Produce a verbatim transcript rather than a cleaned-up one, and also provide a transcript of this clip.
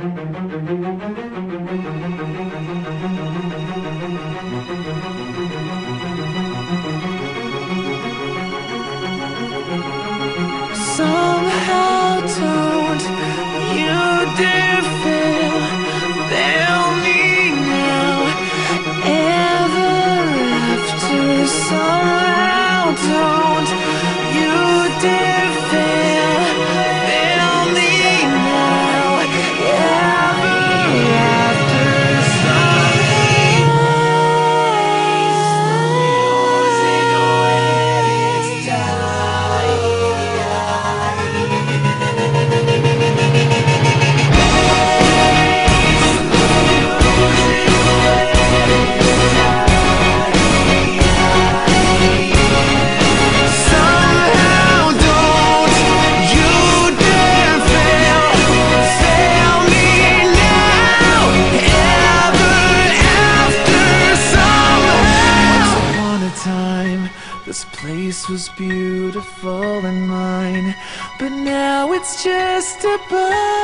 Somehow don't you dare fail, fail me now. Ever after, somehow don't you dare. This place was beautiful and mine, but now it's just a bar.